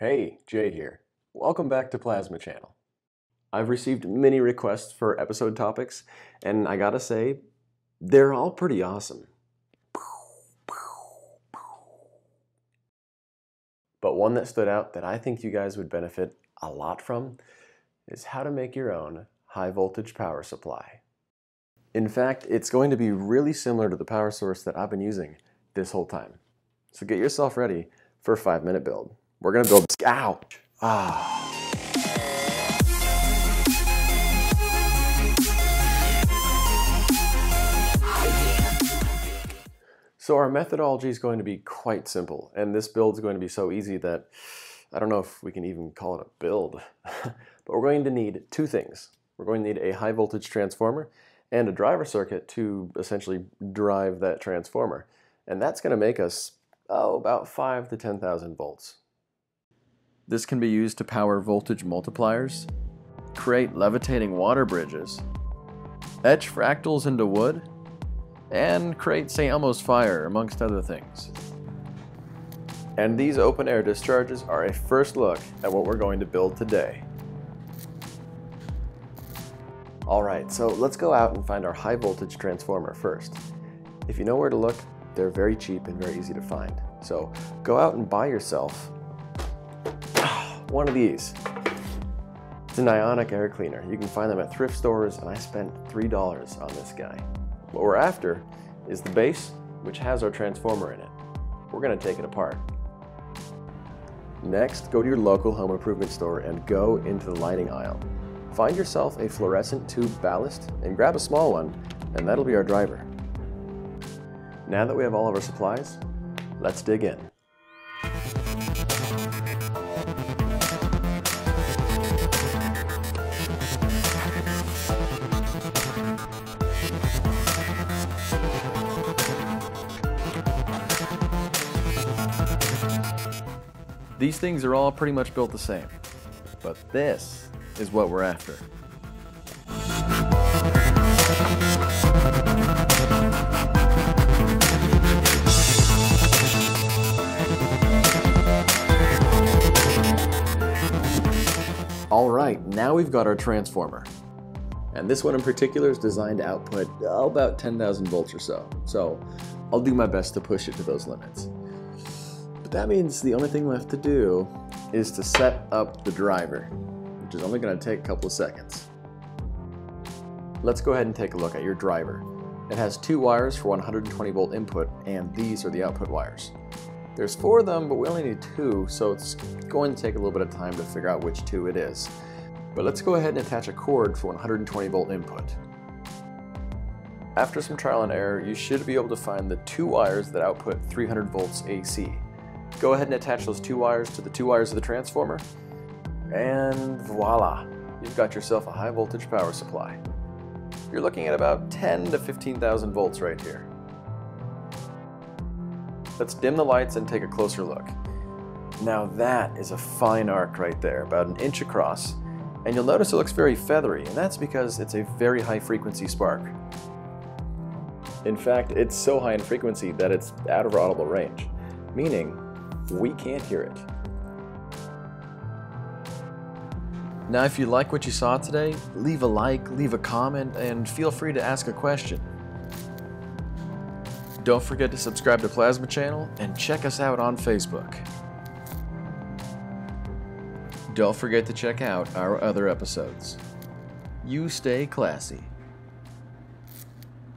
Hey, Jay here. Welcome back to Plasma Channel. I've received many requests for episode topics, and I gotta say, they're all pretty awesome. But one that stood out that I think you guys would benefit a lot from is how to make your own high voltage power supply. In fact, it's going to be really similar to the power source that I've been using this whole time. So get yourself ready for a 5-minute build. We're gonna build, ouch, So our methodology is going to be quite simple, and this build is going to be so easy that I don't know if we can even call it a build. But we're going to need two things. We're going to need a high voltage transformer and a driver circuit to essentially drive that transformer. And that's gonna make us, about 5,000 to 10,000 volts. This can be used to power voltage multipliers, create levitating water bridges, etch fractals into wood, and create St. Elmo's fire, amongst other things. And these open air discharges are a first look at what we're going to build today. Alright, so let's go out and find our high voltage transformer first. If you know where to look, they're very cheap and very easy to find. So go out and buy yourself one of these. It's an Ionic air cleaner. You can find them at thrift stores, and I spent $3 on this guy. What we're after is the base, which has our transformer in it. We're gonna take it apart. Next, go to your local home improvement store and go into the lighting aisle. Find yourself a fluorescent tube ballast and grab a small one, and that'll be our driver. Now that we have all of our supplies, let's dig in. These things are all pretty much built the same, but this is what we're after. All right, now we've got our transformer. And this one in particular is designed to output about 10,000 volts or so. So I'll do my best to push it to those limits. But that means the only thing left to do is to set up the driver, which is only gonna take a couple of seconds. Let's go ahead and take a look at your driver. It has two wires for 120 volt input, and these are the output wires. There's four of them, but we only need two, so it's going to take a little bit of time to figure out which two it is. But let's go ahead and attach a cord for 120 volt input. After some trial and error, you should be able to find the two wires that output 300 volts AC. Go ahead and attach those two wires to the two wires of the transformer, and voila, you've got yourself a high voltage power supply. You're looking at about 10,000 to 15,000 volts right here. Let's dim the lights and take a closer look. Now that is a fine arc right there, about an inch across, and you'll notice it looks very feathery, and that's because it's a very high frequency spark. In fact, it's so high in frequency that it's out of our audible range, meaning we can't hear it. Now if you like what you saw today, leave a like, leave a comment, and feel free to ask a question. Don't forget to subscribe to Plasma Channel and check us out on Facebook. Don't forget to check out our other episodes. You stay classy.